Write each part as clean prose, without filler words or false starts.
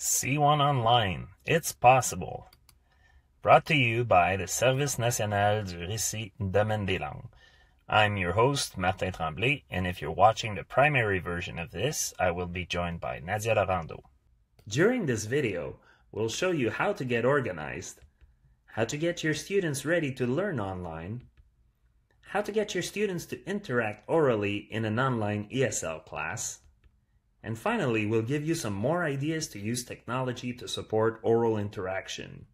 C1 Online, it's possible. Brought to you by the Service National du Récit Domaine des Langues. I'm your host, Martin Tremblay, and if you're watching the primary version of this, I will be joined by Nadia Lavando. During this video, we'll show you how to get organized, how to get your students ready to learn online, how to get your students to interact orally in an online ESL class, and finally, we'll give you some more ideas to use technology to support oral interaction.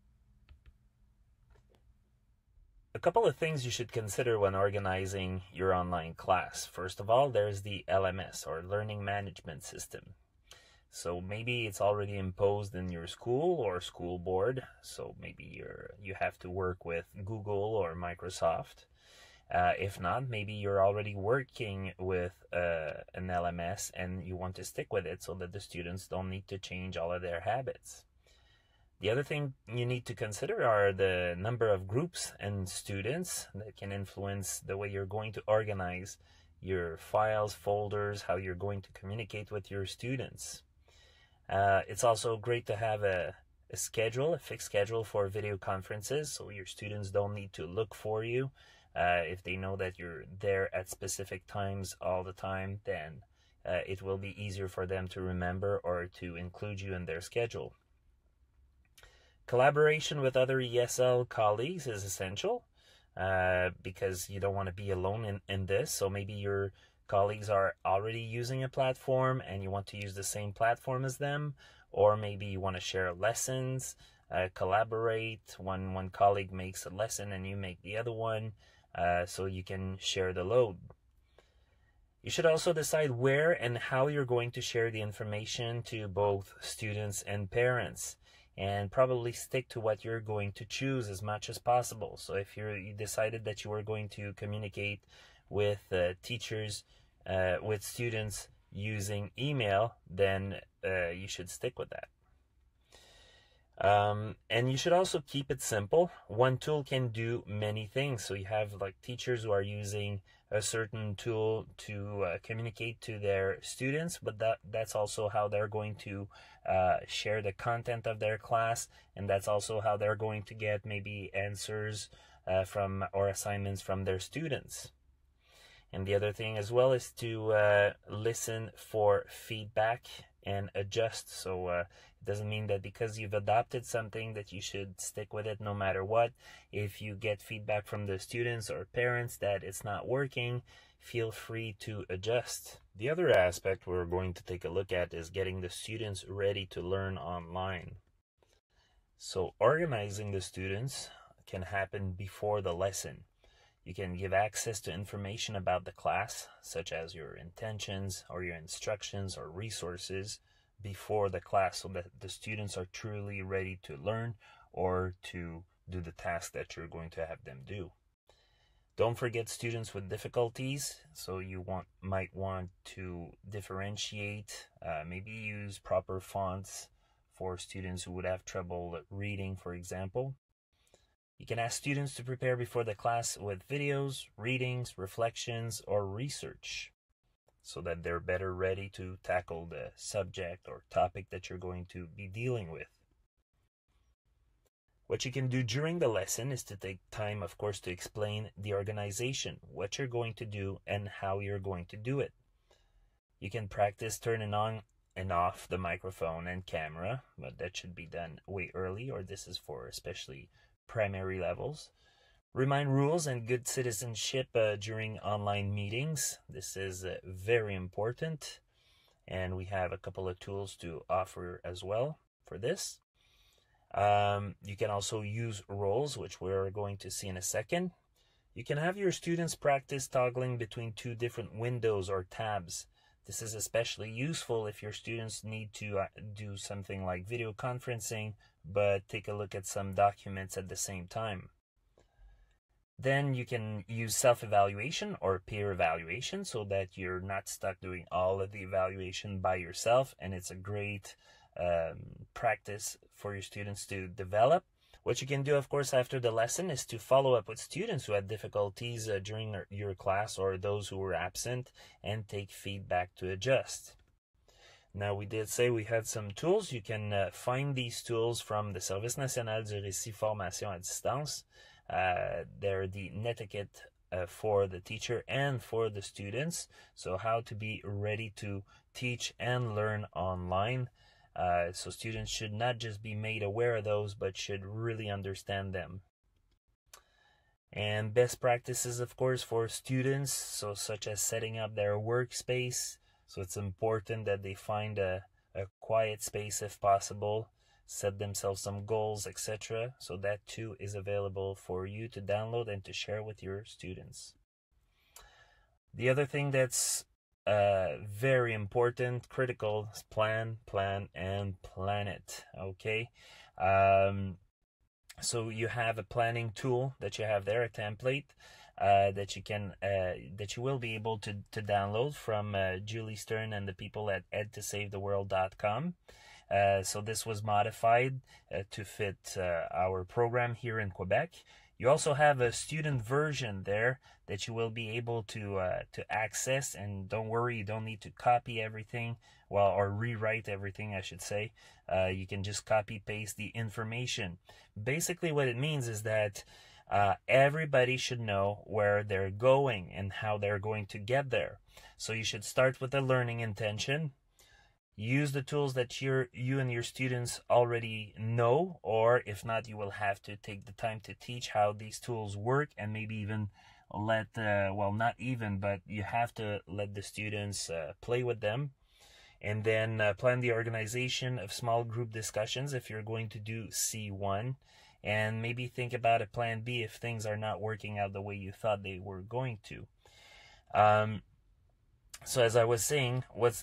A couple of things you should consider when organizing your online class. First of all, there's the LMS, or Learning Management System. So maybe it's already imposed in your school or school board. So maybe you have to work with Google or Microsoft. If not, maybe you're already working with an LMS and you want to stick with it so that the students don't need to change all of their habits. The other thing you need to consider are the number of groups and students that can influence the way you're going to organize your files, folders, how you're going to communicate with your students. It's also great to have a fixed schedule for video conferences, so your students don't need to look for you. If they know that you're there at specific times all the time, then it will be easier for them to remember or to include you in their schedule. Collaboration with other ESL colleagues is essential because you don't want to be alone in this. So maybe your colleagues are already using a platform and you want to use the same platform as them, or maybe you want to share lessons, collaborate when one colleague makes a lesson and you make the other one. So you can share the load. You should also decide where and how you're going to share the information to both students and parents, and probably stick to what you're going to choose as much as possible. So if you decided that you were going to communicate with teachers, with students using email, then you should stick with that. And you should also keep it simple. One tool can do many things. So you have like teachers who are using a certain tool to communicate to their students, but that's also how they're going to share the content of their class, and that's also how they're going to get maybe answers from or assignments from their students. And the other thing as well is to listen for feedback and adjust. So it doesn't mean that because you've adopted something that you should stick with it no matter what. If you get feedback from the students or parents that it's not working, feel free to adjust. The other aspect we're going to take a look at is getting the students ready to learn online. So organizing the students can happen before the lesson. You can give access to information about the class, such as your intentions or your instructions or resources, before the class so that the students are truly ready to learn or to do the task that you're going to have them do. Don't forget students with difficulties, so you might want to differentiate, maybe use proper fonts for students who would have trouble reading, for example. You can ask students to prepare before the class with videos, readings, reflections, or research so that they're better ready to tackle the subject or topic that you're going to be dealing with. What you can do during the lesson is to take time, of course, to explain the organization, what you're going to do, and how you're going to do it. You can practice turning on and off the microphone and camera, but that should be done way early, or this is for especially primary levels. Remind rules and good citizenship during online meetings. This is very important, and we have a couple of tools to offer as well for this. You can also use roles, which we're going to see in a second. You can have your students practice toggling between two different windows or tabs. This is especially useful if your students need to do something like video conferencing, but take a look at some documents at the same time. Then you can use self-evaluation or peer evaluation so that you're not stuck doing all of the evaluation by yourself, and it's a great practice for your students to develop. What you can do, of course, after the lesson is to follow up with students who had difficulties during your class or those who were absent, and take feedback to adjust. Now, we did say we had some tools. You can find these tools from the Service National du Récit Formation à Distance. They're the netiquette for the teacher and for the students. So how to be ready to teach and learn online. So students should not just be made aware of those, but should really understand them. And best practices, of course, for students, so such as setting up their workspace. So it's important that they find a quiet space if possible, set themselves some goals, etc. So that too is available for you to download and to share with your students. The other thing that's very important, critical, is plan, and plan it. Okay. So you have a planning tool that you have there, a template that you will be able to download from Julie Stern and the people at edtosavetheworld.com. So this was modified to fit our program here in Quebec. You also have a student version there that you will be able to access. And don't worry, you don't need to copy everything, well, or rewrite everything, I should say. You can just copy paste the information. Basically, what it means is that everybody should know where they're going and how they're going to get there. So you should start with a learning intention. Use the tools that you and your students already know, or if not, you will have to take the time to teach how these tools work, and maybe even let, well, not even, but you have to let the students play with them. And then plan the organization of small group discussions if you're going to do C1, and maybe think about a plan B if things are not working out the way you thought they were going to. So as I was saying, what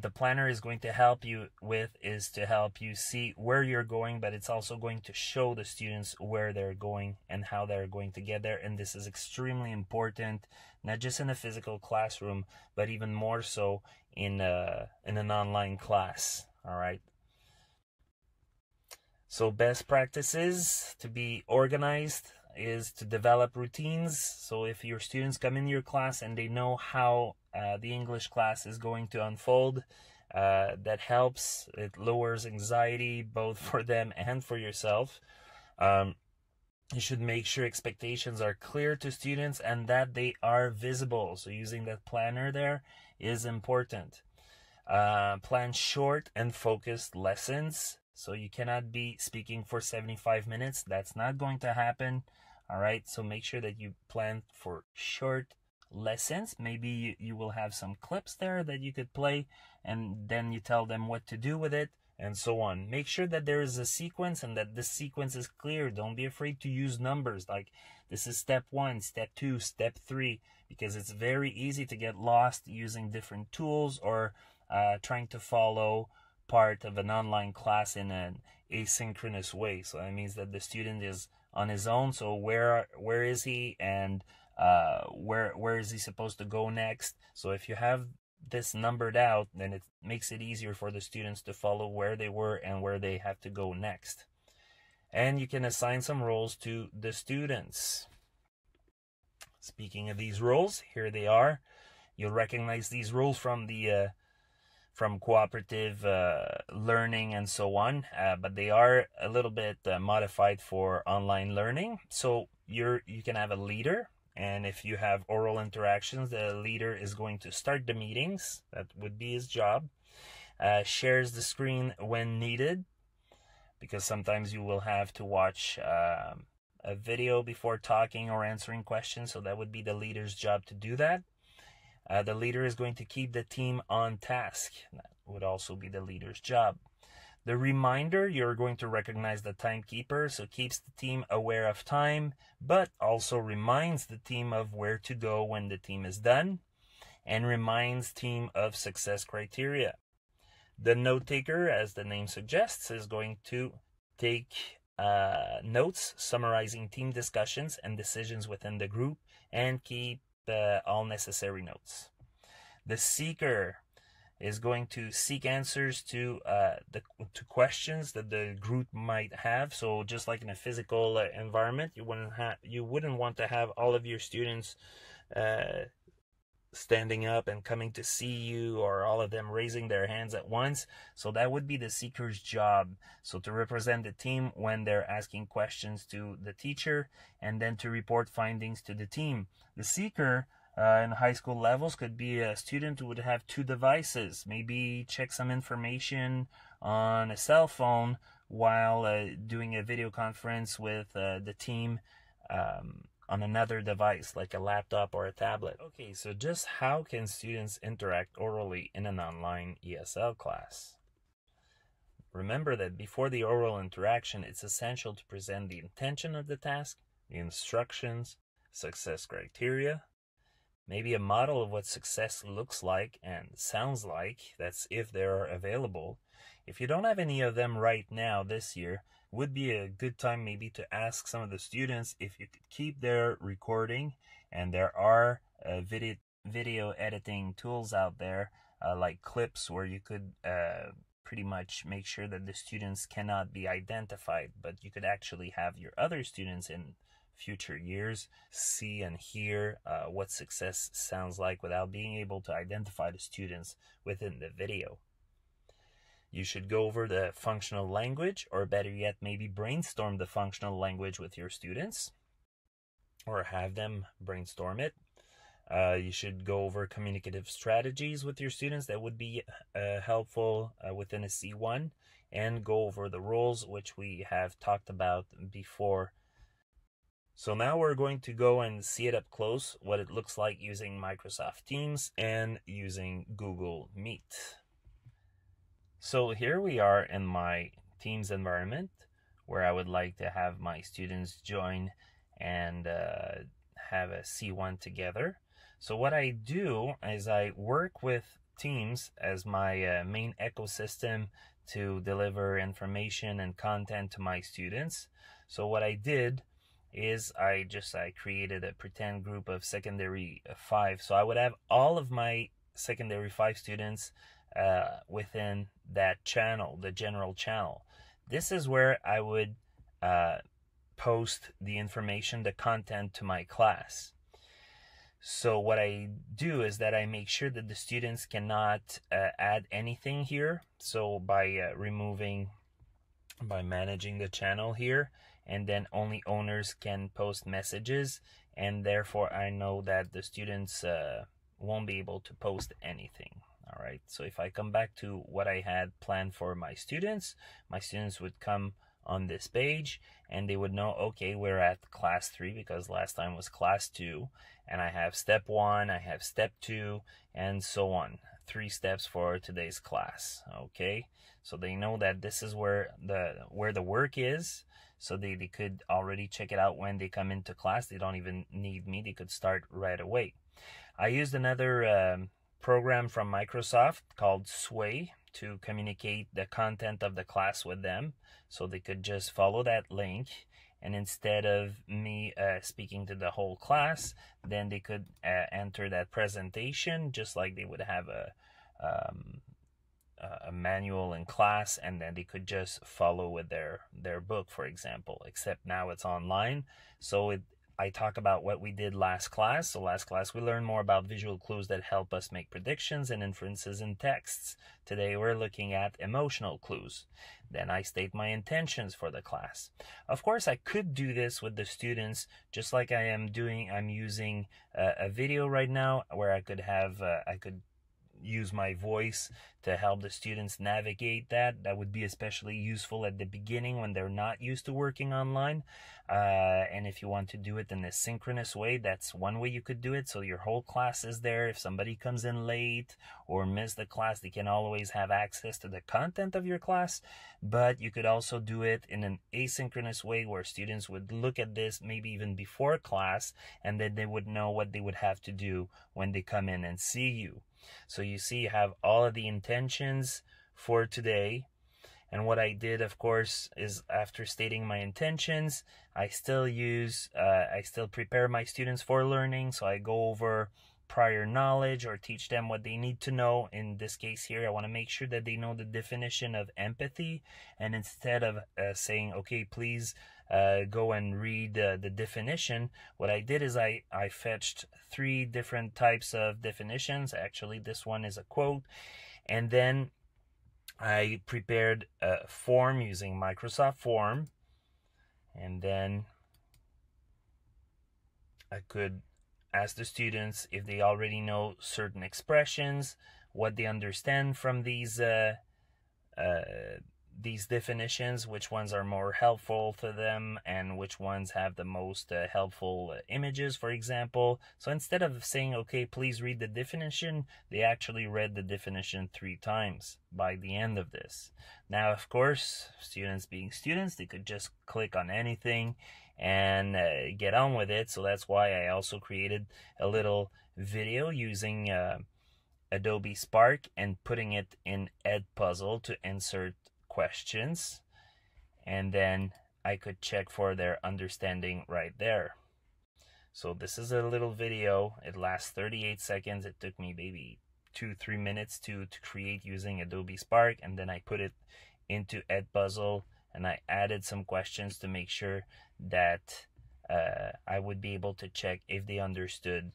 the planner is going to help you with is to help you see where you're going, but it's also going to show the students where they're going and how they're going to get there. And this is extremely important, not just in a physical classroom, but even more so in an online class. All right. So best practices to be organized is to develop routines. So if your students come in your class and they know how the English class is going to unfold, that helps. It lowers anxiety both for them and for yourself. You should make sure expectations are clear to students and that they are visible. So using that planner there is important. Plan short and focused lessons. So you cannot be speaking for 75 minutes. That's not going to happen. All right. So make sure that you plan for short lessons. Maybe you will have some clips there that you could play, and then you tell them what to do with it and so on. Make sure that there is a sequence and that the sequence is clear. Don't be afraid to use numbers like this is step 1, step 2, step 3, because it's very easy to get lost using different tools or trying to follow part of an online class in an asynchronous way. So that means that the student is on his own. So where is he, and where is he supposed to go next? So if you have this numbered out, then it makes it easier for the students to follow where they were and where they have to go next. And you can assign some roles to the students. Speaking of these roles, here they are. You'll recognize these roles from the from cooperative learning and so on, but they are a little bit modified for online learning. So you can have a leader. And if you have oral interactions, the leader is going to start the meetings. That would be his job. Shares the screen when needed, because sometimes you will have to watch a video before talking or answering questions. So that would be the leader's job to do that. The leader is going to keep the team on task. That would also be the leader's job. The reminder, you're going to recognize the timekeeper, so keeps the team aware of time, but also reminds the team of where to go when the team is done, and reminds team of success criteria. The note taker, as the name suggests, is going to take notes, summarizing team discussions and decisions within the group, and keep all necessary notes. The seeker is going to seek answers to questions that the group might have. So just like in a physical environment, you wouldn't want to have all of your students standing up and coming to see you, or all of them raising their hands at once. So that would be the seeker's job. So to represent the team when they're asking questions to the teacher, and then to report findings to the team. The seeker in high school levels could be a student who would have two devices, maybe check some information on a cell phone while doing a video conference with the team on another device like a laptop or a tablet. Okay, so just how can students interact orally in an online ESL class? Remember that before the oral interaction, it's essential to present the intention of the task, the instructions, success criteria, maybe a model of what success looks like and sounds like, that's if they are available. If you don't have any of them right now this year, would be a good time maybe to ask some of the students if you could keep their recording, and there are video editing tools out there like clips, where you could pretty much make sure that the students cannot be identified, but you could actually have your other students in future years see and hear what success sounds like without being able to identify the students within the video. You should go over the functional language, or better yet, maybe brainstorm the functional language with your students, or have them brainstorm it. You should go over communicative strategies with your students. That would be helpful within a C1, and go over the roles, which we have talked about before. So now we're going to go and see it up close, what it looks like using Microsoft Teams and using Google Meet. So here we are in my Teams environment, where I would like to have my students join and have a C1 together. So what I do is I work with Teams as my main ecosystem to deliver information and content to my students. So what I did is I created a pretend group of secondary 5. So I would have all of my secondary 5 students within that channel, the general channel. This is where I would post the information, the content to my class. So what I do is that I make sure that the students cannot add anything here. So by managing the channel here, and then only owners can post messages, and therefore I know that the students won't be able to post anything. All right, so if I come back to what I had planned for my students would come on this page and they would know, okay, we're at class 3 because last time was class 2, and I have step 1, I have step 2, and so on. 3 steps for today's class, okay? So they know that this is where the work is, so they could already check it out when they come into class. They don't even need me, they could start right away. I used another program from Microsoft called Sway to communicate the content of the class with them, so they could just follow that link, and instead of me speaking to the whole class, then they could enter that presentation just like they would have a manual in class, and then they could just follow with their book, for example, except now it's online. So I talk about what we did last class. So last class we learned more about visual clues that help us make predictions and inferences in texts. Today we're looking at emotional clues. Then I state my intentions for the class. Of course, I could do this with the students just like I am doing. I'm using a video right now where I could have use my voice to help the students navigate that. That would be especially useful at the beginning when they're not used to working online. And if you want to do it in a synchronous way, that's one way you could do it. So your whole class is there. If somebody comes in late or missed the class, they can always have access to the content of your class. But you could also do it in an asynchronous way where students would look at this maybe even before class, and then they would know what they would have to do when they come in and see you. So you see, you have all of the intentions for today. And what I did, of course, is after stating my intentions, I still prepare my students for learning. So I go over prior knowledge or teach them what they need to know. In this case here, I want to make sure that they know the definition of empathy, and instead of saying, okay, please go and read the definition, what I did is I fetched three different types of definitions. Actually, this one is a quote, and then I prepared a form using Microsoft Form, and then I could ask the students if they already know certain expressions, what they understand from these definitions, which ones are more helpful to them, and which ones have the most helpful images, for example. So instead of saying, okay, please read the definition, they actually read the definition 3 times by the end of this. Now, of course, students being students, they could just click on anything and get on with it. So that's why I also created a little video using Adobe Spark and putting it in Edpuzzle to insert questions, and then I could check for their understanding right there. So this is a little video. It lasts 38 seconds. It took me maybe 2-3 minutes to create using Adobe Spark, and then I put it into Edpuzzle, and I added some questions to make sure that I would be able to check if they understood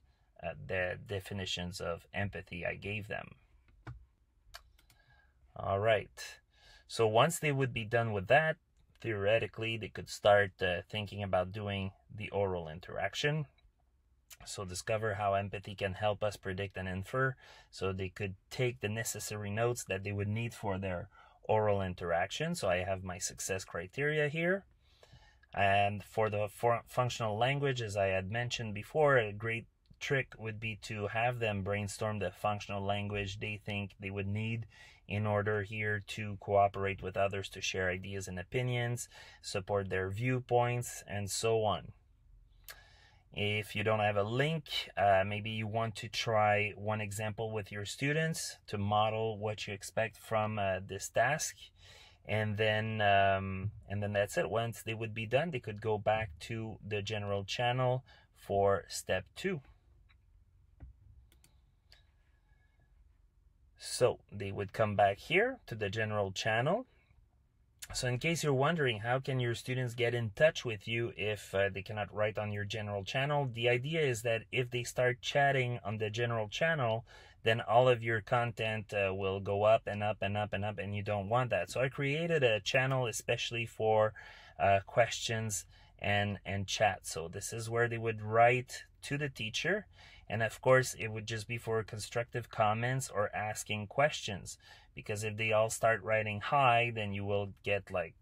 the definitions of empathy I gave them. All right. So once they would be done with that, theoretically, they could start thinking about doing the oral interaction. So discover how empathy can help us predict and infer. So they could take the necessary notes that they would need for their oral interaction. So I have my success criteria here. And for the functional language, as I had mentioned before, a great trick would be to have them brainstorm the functional language they think they would need in order here to cooperate with others, to share ideas and opinions, support their viewpoints, and so on. If you don't have a link, maybe you want to try one example with your students to model what you expect from this task, and then that's it. Once they would be done, they could go back to the general channel for step 2. So they would come back here to the general channel. So in case you're wondering, how can your students get in touch with you if they cannot write on your general channel? The idea is that if they start chatting on the general channel, then all of your content will go up and up and up and up, and you don't want that. So I created a channel especially for questions and chat. So this is where they would write to the teacher. And of course, it would just be for constructive comments or asking questions, because if they all start writing hi, then you will get like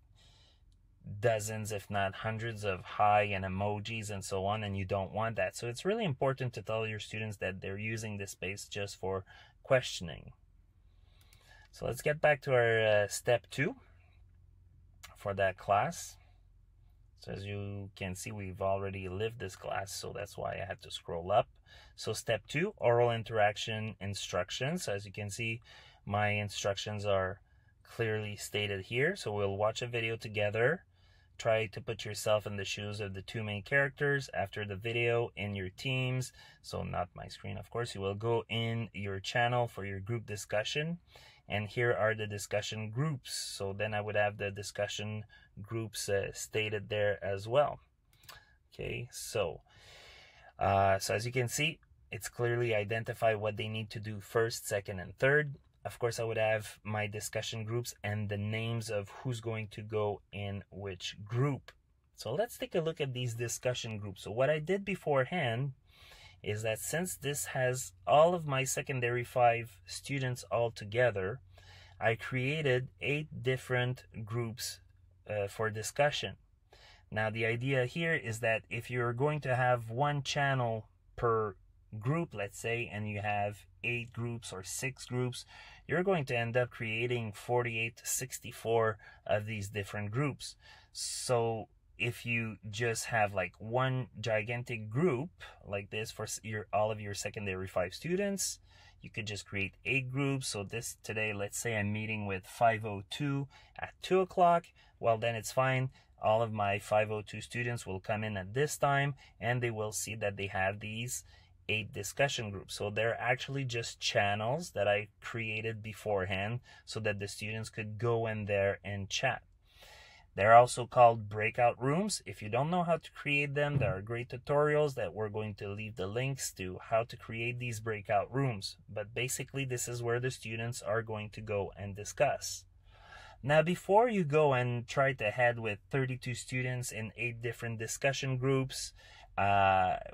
dozens, if not hundreds of hi and emojis and so on, and you don't want that. So it's really important to tell your students that they're using this space just for questioning. So let's get back to our step 2 for that class. So as you can see, we've already lived this class, so that's why I had to scroll up. So step 2, oral interaction instructions. So as you can see, my instructions are clearly stated here. So we'll watch a video together. Try to put yourself in the shoes of the 2 main characters. After the video, in your teams, so not my screen, of course, you will go in your channel for your group discussion. And here are the discussion groups. So then I would have the discussion groups stated there as well. Okay, so so as you can see, it's clearly identified what they need to do first, second, and third. Of course, I would have my discussion groups and the names of who's going to go in which group. So let's take a look at these discussion groups. So what I did beforehand is that since this has all of my secondary 5 students all together, I created 8 different groups for discussion. Now the idea here is that if you're going to have one channel per group, let's say, and you have 8 groups or 6 groups, you're going to end up creating 48 to 64 of these different groups. So if you just have like one gigantic group like this for all of your secondary 5 students, you could just create 8 groups. So this today, let's say I'm meeting with 502 at 2 o'clock. Well, then it's fine. All of my 502 students will come in at this time, and they will see that they have these 8 discussion groups. So they're actually just channels that I created beforehand so that the students could go in there and chat. They're also called breakout rooms. If you don't know how to create them, there are great tutorials that we're going to leave the links to how to create these breakout rooms. But basically, this is where the students are going to go and discuss. Now, before you go and try to head with 32 students in 8 different discussion groups,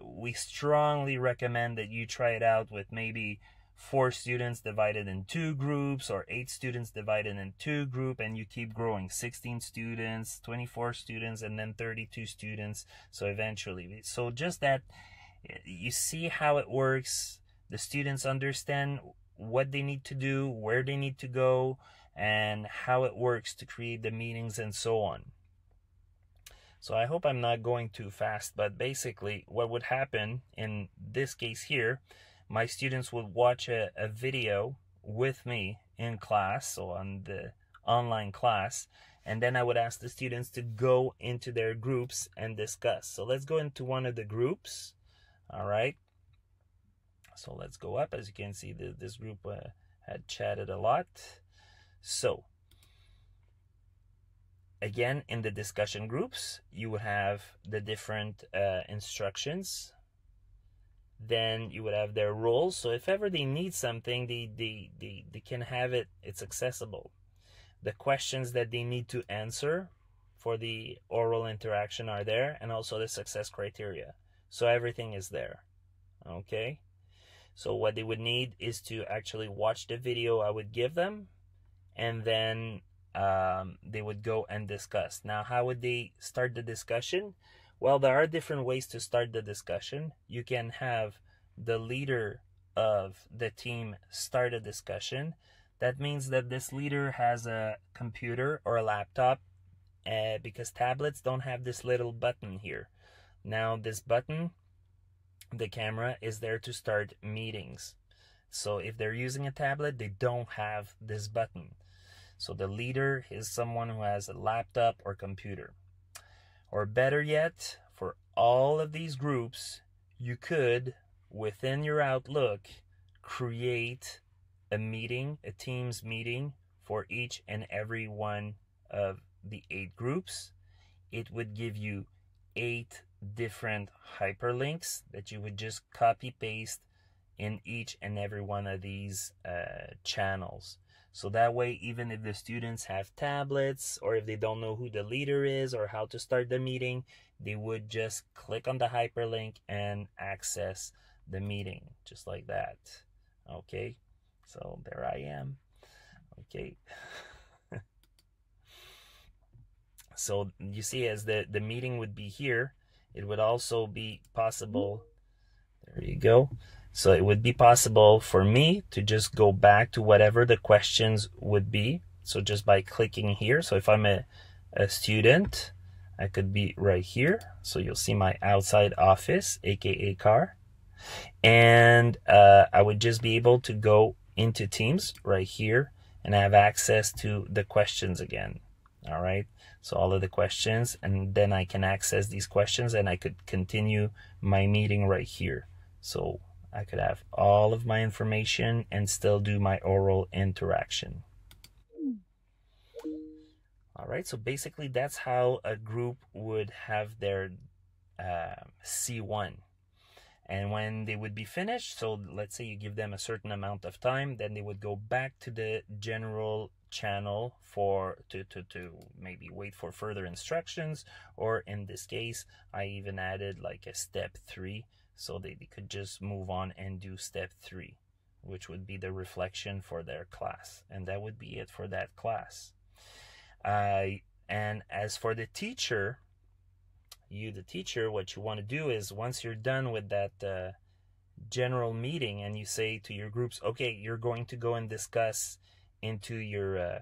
we strongly recommend that you try it out with maybe 4 students divided in 2 groups, or 8 students divided in 2 groups, and you keep growing, 16 students, 24 students, and then 32 students, so eventually. So just that you see how it works, the students understand what they need to do, where they need to go, and how it works to create the meetings and so on. So I hope I'm not going too fast, but basically what would happen in this case here, my students would watch a video with me in class, so on the online class, and then I would ask the students to go into their groups and discuss. So let's go into one of the groups. All right. So let's go up. As you can see, this group had chatted a lot. So again, in the discussion groups, you would have the different instructions. Then you would have their roles, so if ever they need something, they can have it, it's accessible. The questions that they need to answer for the oral interaction are there, and also the success criteria. So everything is there, okay? So what they would need is to actually watch the video I would give them, and then they would go and discuss. Now, how would they start the discussion? Well, there are different ways to start the discussion. You can have the leader of the team start a discussion. That means that this leader has a computer or a laptop, because tablets don't have this little button here. Now this button, the camera, is there to start meetings. So if they're using a tablet, they don't have this button. So the leader is someone who has a laptop or computer. Or better yet, for all of these groups, you could, within your Outlook, create a meeting, a Teams meeting for each and every one of the 8 groups. It would give you 8 different hyperlinks that you would just copy paste in each and every one of these channels. So that way, even if the students have tablets, or if they don't know who the leader is or how to start the meeting, they would just click on the hyperlink and access the meeting, just like that. Okay, so there I am. Okay. So you see, as the meeting would be here, it would also be possible, there you go. So it would be possible for me to just go back to whatever the questions would be. So just by clicking here. So if I'm a student, I could be right here. So you'll see my outside office, AKA car. And I would just be able to go into Teams right here and have access to the questions again. All right. So all of the questions, and then I can access these questions and I could continue my meeting right here. So I could have all of my information and still do my oral interaction. All right, so basically that's how a group would have their C1. And when they would be finished, so let's say you give them a certain amount of time, then they would go back to the general channel to maybe wait for further instructions, or in this case, I even added like a step 3. So they could just move on and do step 3, which would be the reflection for their class. And that would be it for that class. And as for the teacher, what you want to do is, once you're done with that general meeting, and you say to your groups, okay, you're going to go and discuss into your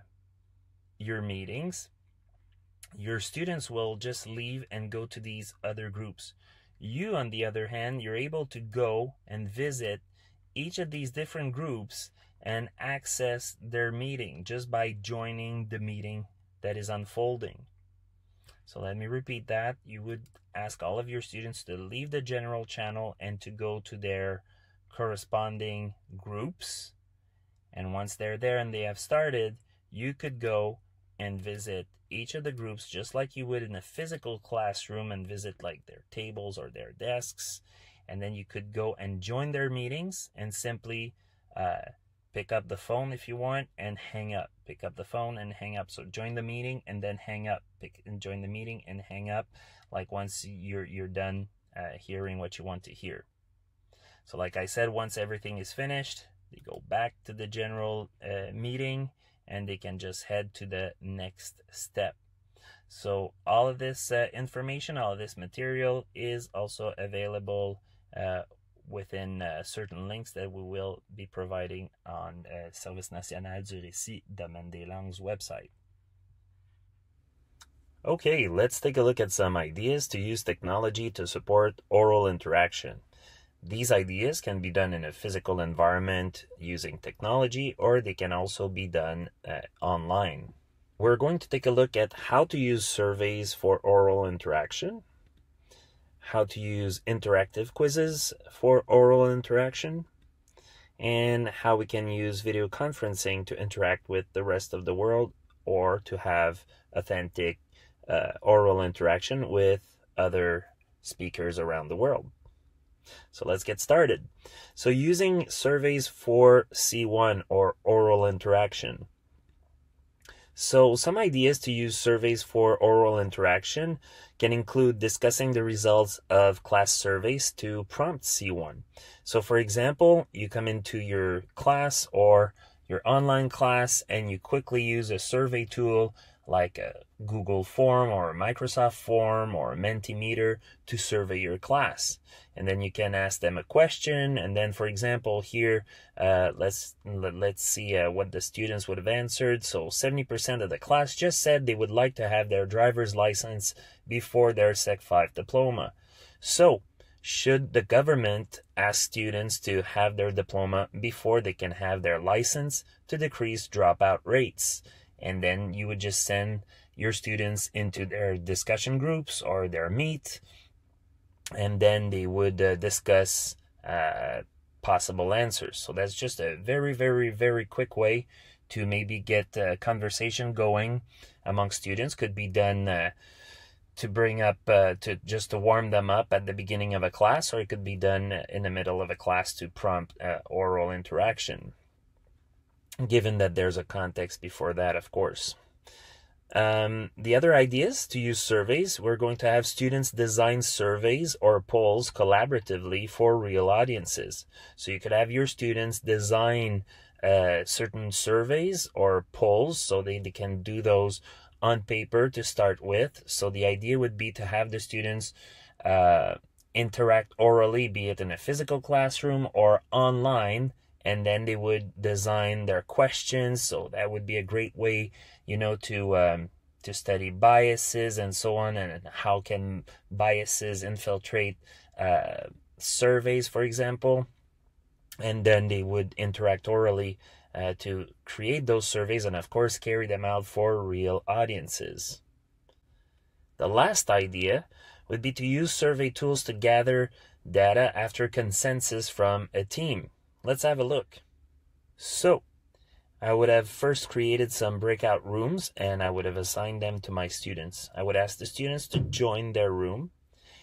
meetings, your students will just leave and go to these other groups. You, on the other hand, you're able to go and visit each of these different groups and access their meeting just by joining the meeting that is unfolding. So let me repeat that. You would ask all of your students to leave the general channel and to go to their corresponding groups. And once they're there and they have started, you could go and visit each of the groups just like you would in a physical classroom and visit like their tables or their desks. And then you could go and join their meetings and simply pick up the phone if you want and hang up. Pick up the phone and hang up. So join the meeting and then hang up. Join the meeting and hang up, like once you're done hearing what you want to hear. So like I said, once everything is finished, they go back to the general meeting and they can just head to the next step. So all of this information, all of this material is also available within certain links that we will be providing on Service National du Récit Domaine des Langues website. Okay, let's take a look at some ideas to use technology to support oral interaction. These ideas can be done in a physical environment using technology, or they can also be done online. We're going to take a look at how to use surveys for oral interaction, how to use interactive quizzes for oral interaction, and how we can use video conferencing to interact with the rest of the world or to have authentic oral interaction with other speakers around the world. So let's get started. So using surveys for C1 or oral interaction. So some ideas to use surveys for oral interaction can include discussing the results of class surveys to prompt C1. So for example, you come into your class or your online class and you quickly use a survey tool like a Google form or a Microsoft form or a Mentimeter to survey your class. And then you can ask them a question. And then, for example, here, let's see what the students would have answered. So 70% of the class just said they would like to have their driver's license before their Sec 5 diploma. So should the government ask students to have their diploma before they can have their license to decrease dropout rates? And then you would just send your students into their discussion groups or their meet, and then they would discuss possible answers. So that's just a very, very, very quick way to maybe get a conversation going among students. Could be done to bring up, to warm them up at the beginning of a class, or it could be done in the middle of a class to prompt oral interaction, given that there's a context before that, of course. The other ideas to use surveys, we're going to have students design surveys or polls collaboratively for real audiences. So you could have your students design certain surveys or polls, so they can do those on paper to start with. So the idea would be to have the students interact orally, be it in a physical classroom or online, and then they would design their questions. So that would be a great way, you know, to study biases and so on, and how can biases infiltrate surveys, for example. And then they would interact orally to create those surveys and, of course, carry them out for real audiences. The last idea would be to use survey tools to gather data after consensus from a team. Let's have a look. So I would have first created some breakout rooms and I would have assigned them to my students. I would ask the students to join their room,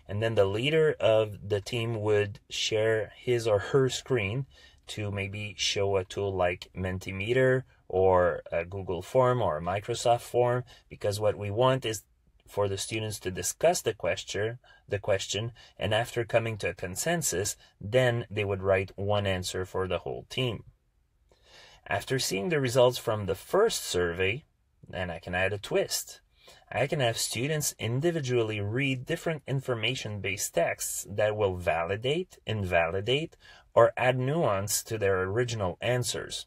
and then the leader of the team would share his or her screen to maybe show a tool like Mentimeter or a Google form or a Microsoft form, because what we want is for the students to discuss the question, and after coming to a consensus, then they would write one answer for the whole team. After seeing the results from the first survey, then I can add a twist. I can have students individually read different information-based texts that will validate, invalidate, or add nuance to their original answers.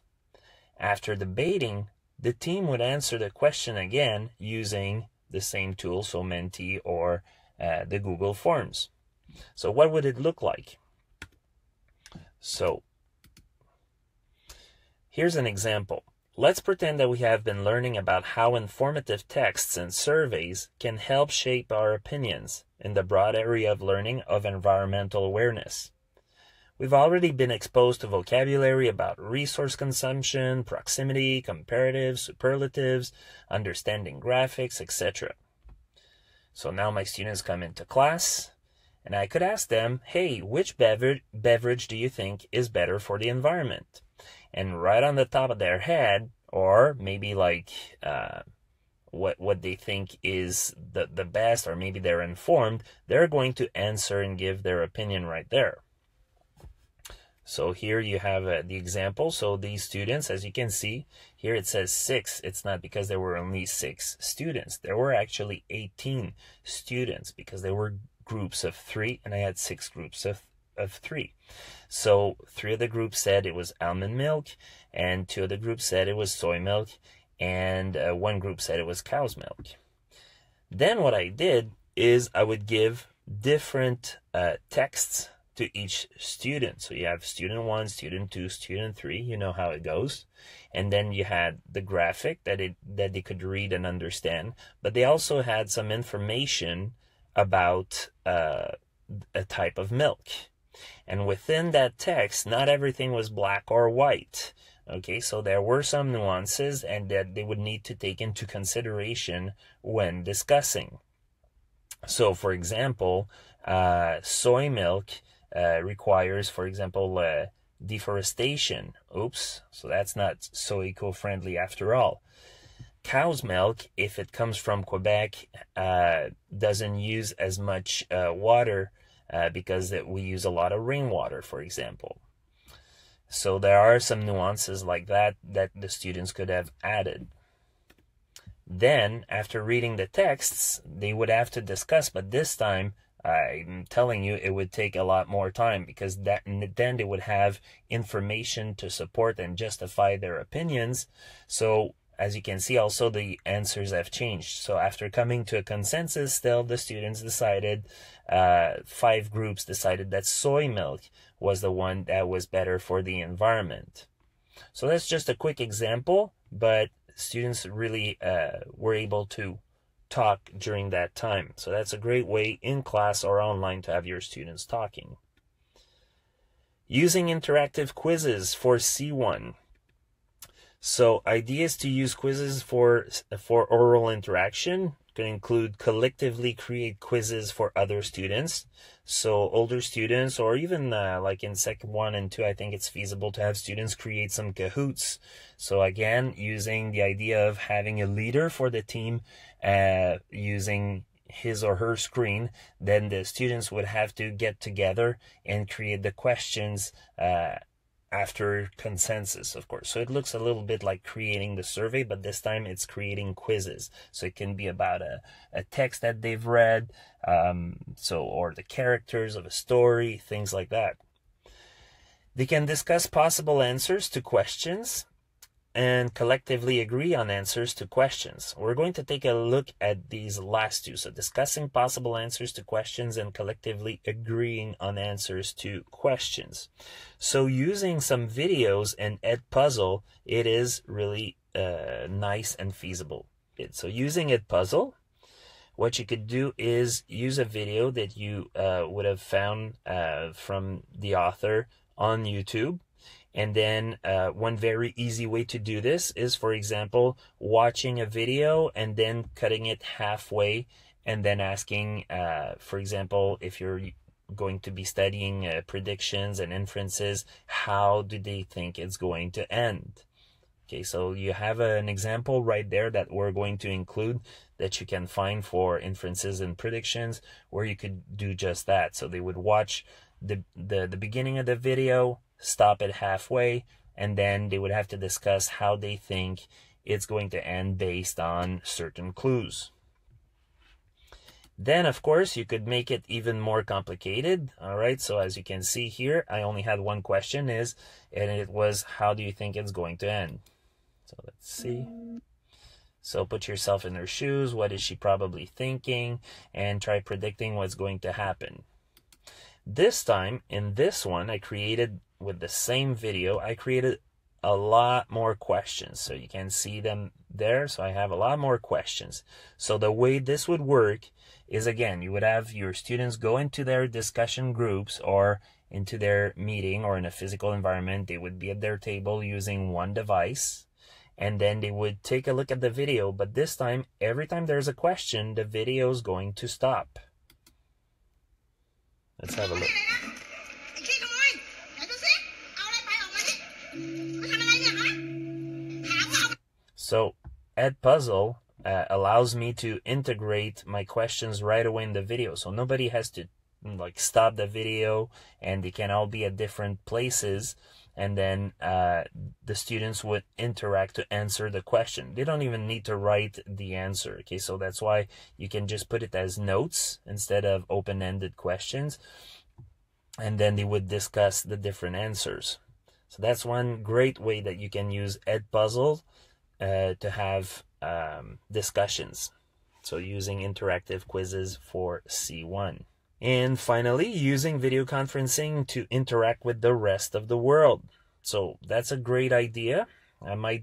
After debating, the team would answer the question again using the same tool, so Menti or the Google Forms. So what would it look like? So here's an example. Let's pretend that we have been learning about how informative texts and surveys can help shape our opinions in the broad area of learning of environmental awareness. We've already been exposed to vocabulary about resource consumption, proximity, comparatives, superlatives, understanding graphics, etc. So now my students come into class, and I could ask them, hey, which beverage do you think is better for the environment? And right on the top of their head, or maybe like what they think is the best, or maybe they're informed, they're going to answer and give their opinion right there. So here you have the example. So these students, as you can see, here it says 6. It's not because there were only 6 students. There were actually 18 students because there were groups of 3, and I had 6 groups of 3. So 3 of the groups said it was almond milk, and 2 of the groups said it was soy milk, and 1 group said it was cow's milk. Then what I did is I would give different texts to each student. So you have student 1, student 2, student 3, you know how it goes. And then you had the graphic that they could read and understand, but they also had some information about a type of milk. And within that text, not everything was black or white. Okay, so there were some nuances and that they would need to take into consideration when discussing. So for example, soy milk requires, for example, deforestation. Oops, so that's not so eco-friendly after all. Cow's milk, if it comes from Quebec, doesn't use as much water because we use a lot of rainwater, for example. So there are some nuances like that that the students could have added. Then, after reading the texts, they would have to discuss, but this time, I'm telling you, it would take a lot more time because then they would have information to support and justify their opinions. So as you can see, also the answers have changed. So after coming to a consensus, still the students decided, 5 groups decided that soy milk was the one that was better for the environment. So that's just a quick example, but students really were able to talk during that time. So that's a great way in class or online to have your students talking. Using interactive quizzes for C1. So ideas to use quizzes for oral interaction could include collectively create quizzes for other students. So older students, or even like in sec 1 and 2, I think it's feasible to have students create some Kahoots. So again, using the idea of having a leader for the team, using his or her screen, then the students would have to get together and create the questions after consensus, of course. So it looks a little bit like creating the survey, but this time it's creating quizzes. So it can be about a text that they've read, or the characters of a story, things like that. They can discuss possible answers to questions and collectively agree on answers to questions. We're going to take a look at these last two. So discussing possible answers to questions and collectively agreeing on answers to questions. So using some videos and Edpuzzle, it is really nice and feasible. So using Edpuzzle, what you could do is use a video that you would have found from the author on YouTube. And then one very easy way to do this is, for example, watching a video and then cutting it halfway and then asking, for example, if you're going to be studying predictions and inferences, how do they think it's going to end? Okay, so you have an example right there that we're going to include that you can find for inferences and predictions, where you could do just that. So they would watch the beginning of the video, stop it halfway, and then they would have to discuss how they think it's going to end based on certain clues. Then, of course, you could make it even more complicated. All right, so as you can see here, I only had one question, and it was, how do you think it's going to end? So let's see. So put yourself in her shoes. What is she probably thinking? And try predicting what's going to happen. This time, in this one, I created, with the same video, I created a lot more questions. So you can see them there. So I have a lot more questions. So the way this would work is, again, you would have your students go into their discussion groups or into their meeting or in a physical environment. They would be at their table using one device, and then they would take a look at the video. But this time, every time there's a question, the video is going to stop. Let's have a look. So Edpuzzle allows me to integrate my questions right away in the video. So nobody has to like stop the video, and they can all be at different places. And then the students would interact to answer the question. They don't even need to write the answer, okay? So that's why you can just put it as notes instead of open-ended questions. And then they would discuss the different answers. So that's one great way that you can use Edpuzzle to have discussions. So using interactive quizzes for C1. And finally, using video conferencing to interact with the rest of the world. So that's a great idea. It might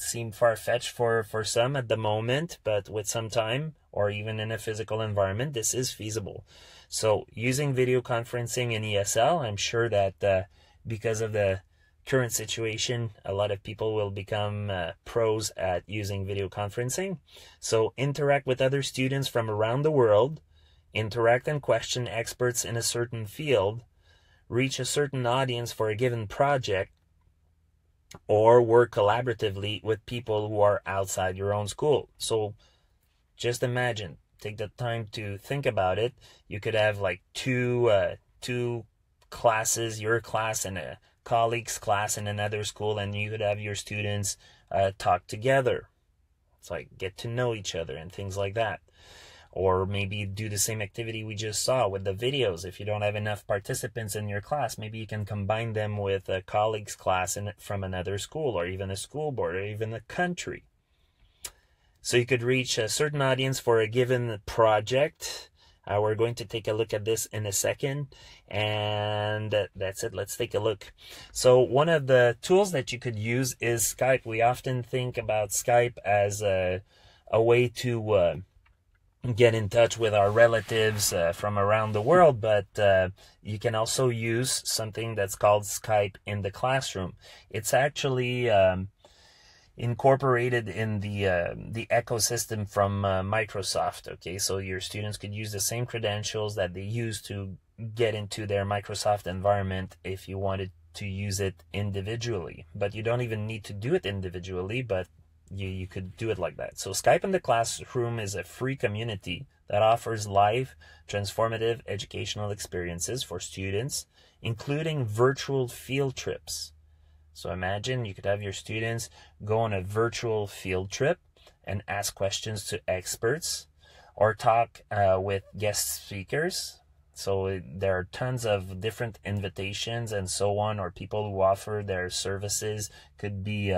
seem far-fetched for some at the moment, but with some time or even in a physical environment, this is feasible. So using video conferencing in ESL, I'm sure that because of the current situation, a lot of people will become pros at using video conferencing. So interact with other students from around the world. Interact and question experts in a certain field, reach a certain audience for a given project, or work collaboratively with people who are outside your own school. So just imagine, take the time to think about it. You could have like two classes, your class and a colleague's class in another school, and you could have your students talk together. It's like get to know each other and things like that. Or maybe do the same activity we just saw with the videos. If you don't have enough participants in your class, maybe you can combine them with a colleague's class from another school, or even a school board, or even a country. So you could reach a certain audience for a given project. We're going to take a look at this in a second. And that's it. Let's take a look. So one of the tools that you could use is Skype. We often think about Skype as a way to get in touch with our relatives from around the world, but you can also use something that's called Skype in the classroom. It's actually incorporated in the ecosystem from Microsoft, okay? So your students could use the same credentials that they use to get into their Microsoft environment if you wanted to use it individually. But you don't even need to do it individually, but you could do it like that. So Skype in the Classroom is a free community that offers live, transformative educational experiences for students, including virtual field trips. So imagine you could have your students go on a virtual field trip and ask questions to experts or talk with guest speakers. So there are tons of different invitations and so on, or people who offer their services. Could be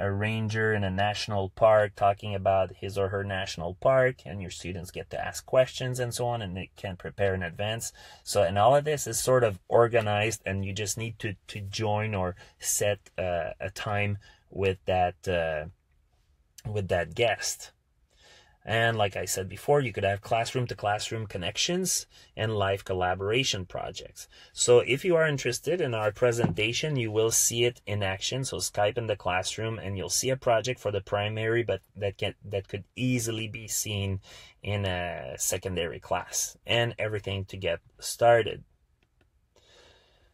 a ranger in a national park talking about his or her national park, and your students get to ask questions and so on, and they can prepare in advance. So, and all of this is sort of organized, and you just need to join or set a time with that guest. And like I said before, you could have classroom-to-classroom connections and live collaboration projects. So if you are interested in our presentation, you will see it in action. So Skype in the Classroom, and you'll see a project for the primary, but that could easily be seen in a secondary class, and everything to get started.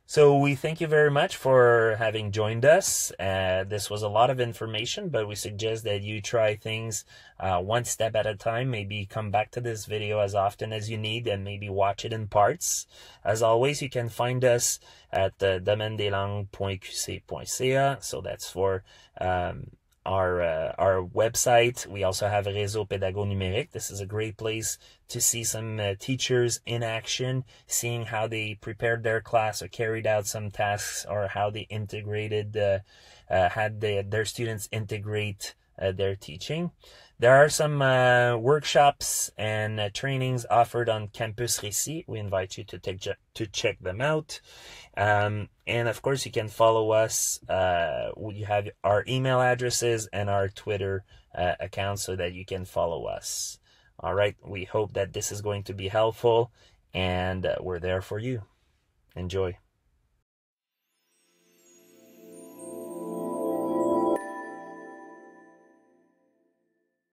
So we thank you very much for having joined us. This was a lot of information, but we suggest that you try things one step at a time. Maybe come back to this video as often as you need, and maybe watch it in parts. As always, you can find us at domaine-des-langues.qc.ca. So that's for our website. We also have Réseau Pédago Numérique. This is a great place to see some teachers in action, seeing how they prepared their class or carried out some tasks, or how they integrated, had their students integrate their teaching. There are some workshops and trainings offered on Campus RÉCIT. We invite you to check them out. And of course, you can follow us. We have our email addresses and our Twitter accounts so that you can follow us. All right. We hope that this is going to be helpful, and we're there for you. Enjoy.